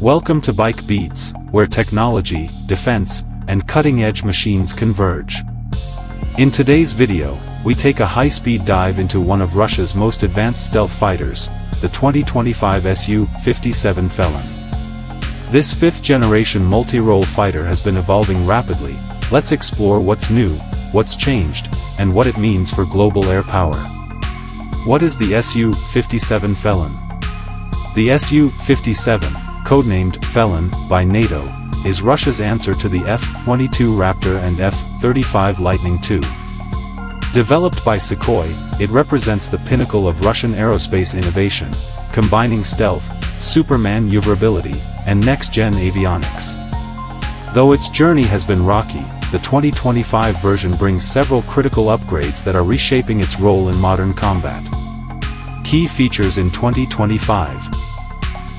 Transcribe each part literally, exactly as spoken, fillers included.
Welcome to Bike Beats, where technology, defense, and cutting-edge machines converge. In today's video, we take a high-speed dive into one of Russia's most advanced stealth fighters, the twenty twenty-five S U fifty-seven Felon. This fifth-generation multi-role fighter has been evolving rapidly. Let's explore what's new, what's changed, and what it means for global air power. What is the S U fifty-seven Felon? The S U fifty-seven, codenamed Felon by NATO, is Russia's answer to the F twenty-two Raptor and F thirty-five Lightning two. Developed by Sukhoi, it represents the pinnacle of Russian aerospace innovation, combining stealth, super maneuverability, and next-gen avionics. Though its journey has been rocky, the twenty twenty-five version brings several critical upgrades that are reshaping its role in modern combat. Key features in twenty twenty-five.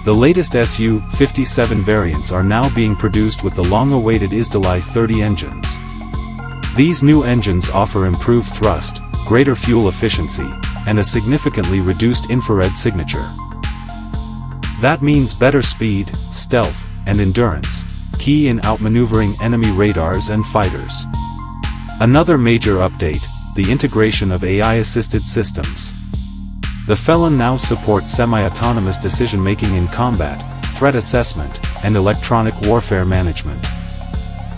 The latest S U fifty-seven variants are now being produced with the long-awaited Izdeliye thirty engines. These new engines offer improved thrust, greater fuel efficiency, and a significantly reduced infrared signature. That means better speed, stealth, and endurance, key in outmaneuvering enemy radars and fighters. Another major update, the integration of A I-assisted systems. The Felon now supports semi-autonomous decision-making in combat, threat assessment, and electronic warfare management.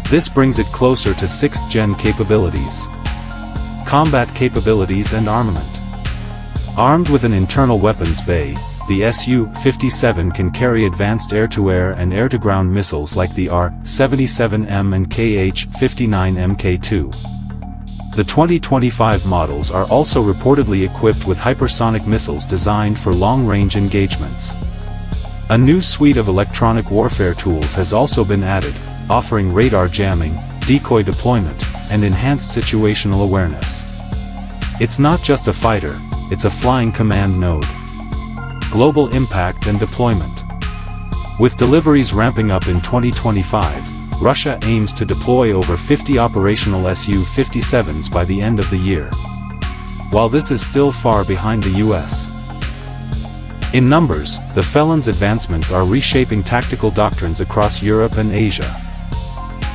This brings it closer to sixth-gen capabilities. Combat capabilities and armament. Armed with an internal weapons bay, the S U fifty-seven can carry advanced air-to-air and air-to-ground missiles like the R seventy-seven M and K H fifty-nine M K two. The twenty twenty-five models are also reportedly equipped with hypersonic missiles designed for long-range engagements. A new suite of electronic warfare tools has also been added, offering radar jamming, decoy deployment, and enhanced situational awareness. It's not just a fighter, it's a flying command node. Global impact and deployment. With deliveries ramping up in twenty twenty-five, Russia aims to deploy over fifty operational S U fifty-sevens by the end of the year. While this is still far behind the U S in numbers, the Felon's advancements are reshaping tactical doctrines across Europe and Asia.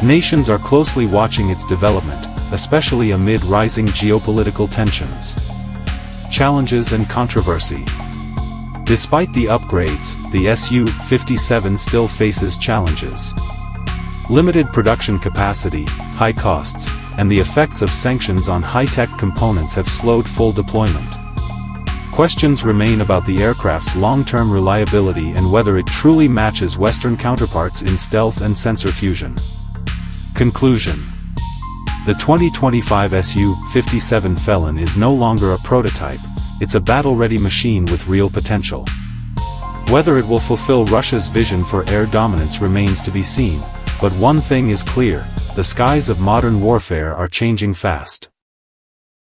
Nations are closely watching its development, especially amid rising geopolitical tensions. Challenges and controversy. Despite the upgrades, the S U fifty-seven still faces challenges. Limited production capacity, high costs, and the effects of sanctions on high-tech components have slowed full deployment. Questions remain about the aircraft's long-term reliability and whether it truly matches Western counterparts in stealth and sensor fusion. Conclusion. The twenty twenty-five S U fifty-seven Felon is no longer a prototype, it's a battle-ready machine with real potential. Whether it will fulfill Russia's vision for air dominance remains to be seen. But one thing is clear, the skies of modern warfare are changing fast.